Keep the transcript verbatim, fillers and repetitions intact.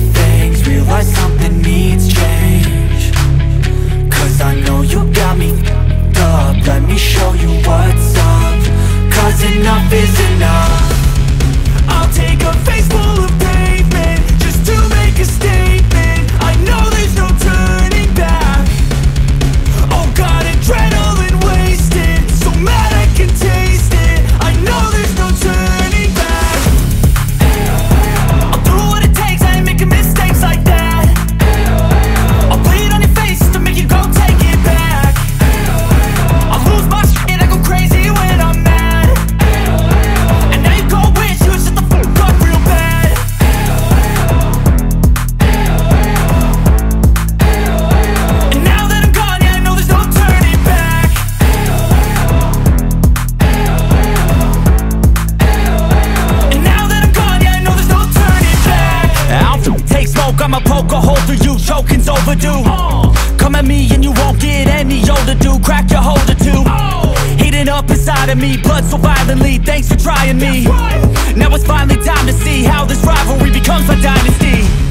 things, realize something needs change. Cause I know you got me f***ed up, let me show you what's up. Cause enough is enough. I'll take a face full of pavement just to make a statement. I know there's no turning back. Oh God, adrenaline wasted, so mad I can taste it. I know there's no turning back. I'll do what it takes, I ain't making mistakes like that. I'll bleed on your face to make you go take it back. I'll lose my shit, I go crazy when I'm mad. And now you go wish you would shut the fuck up real bad. And now that I'm gone, yeah, I know there's no turning back. And now that I'm gone, yeah, I know there's no turning back. I'll f- take smoke, I'ma poke a hole through you, choking's overdue. Come at me and you won't get any older, dude. Crack your holder too. Heating up inside of me, blood so violently. Thanks for trying me. Now it's finally time to see how this rivalry becomes my dynasty.